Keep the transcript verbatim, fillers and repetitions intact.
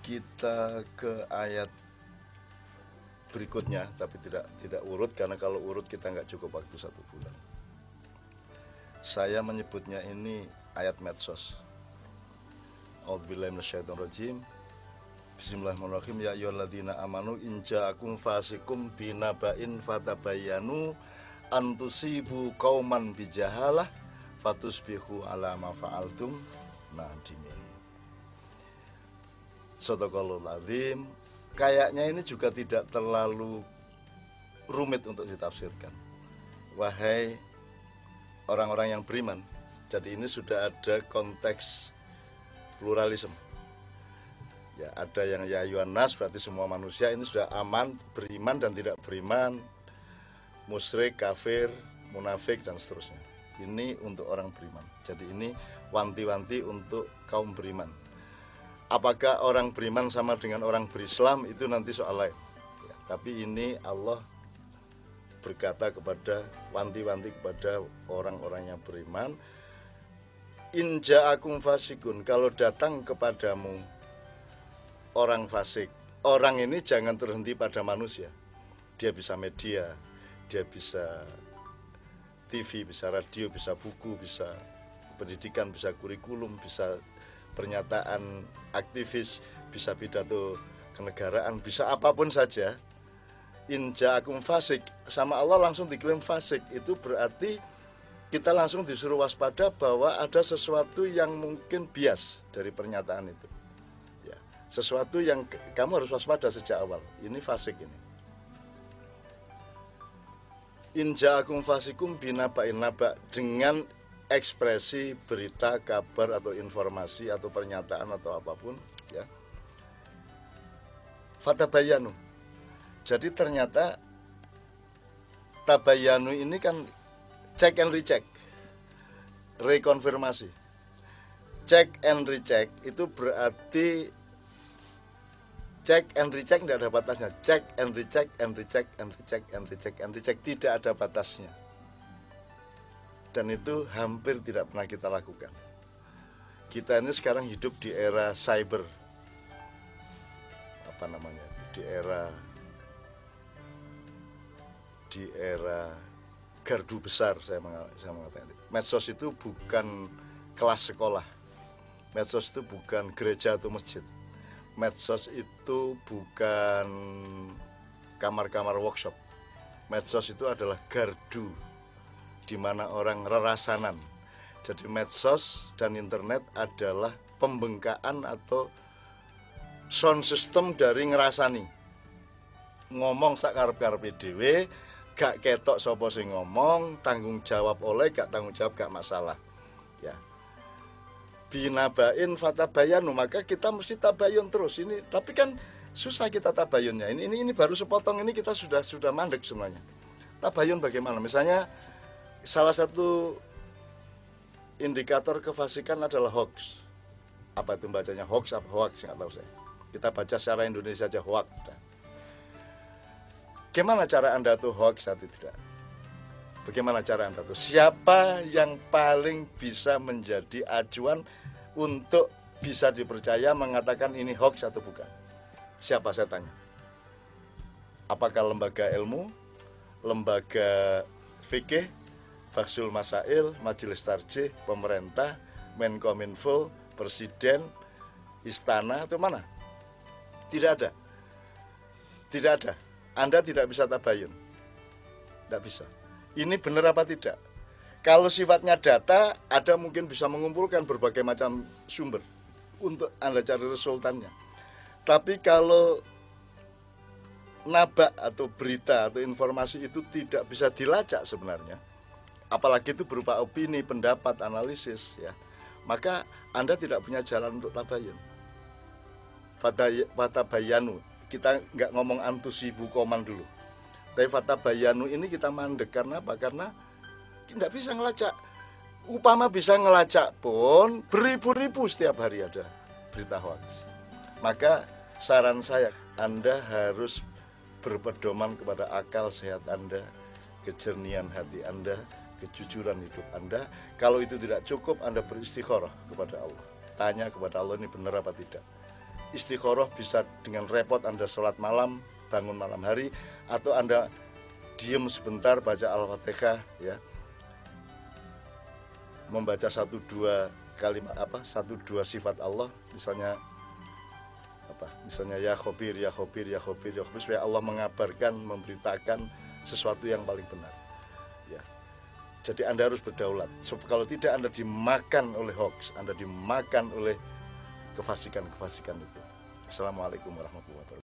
Kita ke ayat berikutnya, tapi tidak tidak urut, karena kalau urut kita nggak cukup waktu satu bulan. Saya menyebutnya ini ayat medsos. A'udzubillahiminasyaitonirrajim. Bismillahirrahmanirrahim. Ya ayyuhalladzina amanu in ja'akum fasikum binaba'in fatabayyanu an tusibu qauman bijahalah fatusbihu ala ma fa'altum nadimin. Shadaqallahul Azim. Kayaknya ini juga tidak terlalu rumit untuk ditafsirkan. Wahai orang-orang yang beriman. Jadi ini sudah ada konteks pluralisme. Ya, ada yang ya ayyuhan nas berarti semua manusia, ini sudah aman, beriman dan tidak beriman, musyrik, kafir, munafik dan seterusnya. Ini untuk orang beriman. Jadi ini wanti-wanti untuk kaum beriman. Apakah orang beriman sama dengan orang berislam, itu nanti soal lain. Ya, tapi ini Allah berkata kepada, wanti-wanti kepada orang-orang yang beriman. In ja'akum fasikun, kalau datang kepadamu orang fasik. Orang ini jangan terhenti pada manusia. Dia bisa media, dia bisa T V, bisa radio, bisa buku, bisa pendidikan, bisa kurikulum, bisa pernyataan aktivis, bisa pidato kenegaraan, bisa apapun saja. In ja'akum fasik, sama Allah langsung diklaim fasik, itu berarti kita langsung disuruh waspada bahwa ada sesuatu yang mungkin bias dari pernyataan itu. Ya, sesuatu yang kamu harus waspada sejak awal. Ini fasik ini. In ja'akum fasikum binaba'in, naba' dengan ekspresi berita, kabar atau informasi atau pernyataan atau apapun, ya. Fatabayanu. Jadi ternyata tabayanu ini kan check and recheck, rekonfirmasi. Check and recheck itu berarti check and recheck tidak ada batasnya. Check and recheck and recheck and recheck and recheck and recheck tidak ada batasnya. Dan itu hampir tidak pernah kita lakukan. Kita ini sekarang hidup di era cyber, apa namanya, di era di era gardu besar. Saya mengatakan medsos itu bukan kelas sekolah, medsos itu bukan gereja atau masjid, medsos itu bukan kamar-kamar workshop, medsos itu adalah gardu di mana orang rerasanan. Jadi medsos dan internet adalah pembengkakan atau sound system dari ngerasani. Ngomong sakarep-karepe dhewe, gak ketok sapa sing ngomong, tanggung jawab oleh, gak tanggung jawab gak masalah. Ya. Binabain fatabayanu, maka kita mesti tabayun terus ini. Tapi kan susah kita tabayunnya. Ini ini ini baru sepotong ini kita sudah sudah mandek semuanya. Tabayun bagaimana? Misalnya salah satu indikator kefasikan adalah hoax. Apa itu bacanya? Hoax apa hoax? Nggak tahu saya. Kita baca secara Indonesia aja hoax. Bagaimana cara Anda tuh hoax atau tidak? Bagaimana cara Anda tuh? Siapa yang paling bisa menjadi acuan untuk bisa dipercaya mengatakan ini hoax atau bukan? Siapa, saya tanya? Apakah lembaga ilmu, lembaga fikih, Faksul Masail, Majelis Tarjih, pemerintah, Menkominfo, presiden, istana, atau mana? Tidak ada. Tidak ada. Anda tidak bisa tabayun. Tidak bisa. Ini benar apa tidak? Kalau sifatnya data, ada mungkin bisa mengumpulkan berbagai macam sumber untuk Anda cari resultannya. Tapi kalau nabak atau berita atau informasi itu tidak bisa dilacak sebenarnya, apalagi itu berupa opini, pendapat, analisis, ya, maka Anda tidak punya jalan untuk tabayun. Fatabayanu, kita nggak ngomong antusibu koman dulu, tapi fatabayanu ini kita mandek. Karena apa? Karena nggak bisa ngelacak. Upama bisa ngelacak pun beribu-ribu setiap hari ada berita hoax. Maka saran saya, Anda harus berpedoman kepada akal sehat Anda, kejernihan hati Anda, kejujuran hidup Anda. Kalau itu tidak cukup, Anda beristikharah kepada Allah. Tanya kepada Allah, ini benar apa tidak. Istikharah bisa dengan repot Anda sholat malam, bangun malam hari, atau Anda diem sebentar baca Al-Fatihah, ya, membaca satu dua kalimat apa satu dua sifat Allah, misalnya apa, misalnya ya khobir ya khobir ya khobir ya khobir, supaya Allah mengabarkan, memberitakan sesuatu yang paling benar, ya. Jadi Anda harus berdaulat. So, kalau tidak, Anda dimakan oleh hoax, Anda dimakan oleh kefasikan-kefasikan itu. Assalamualaikum warahmatullahi wabarakatuh.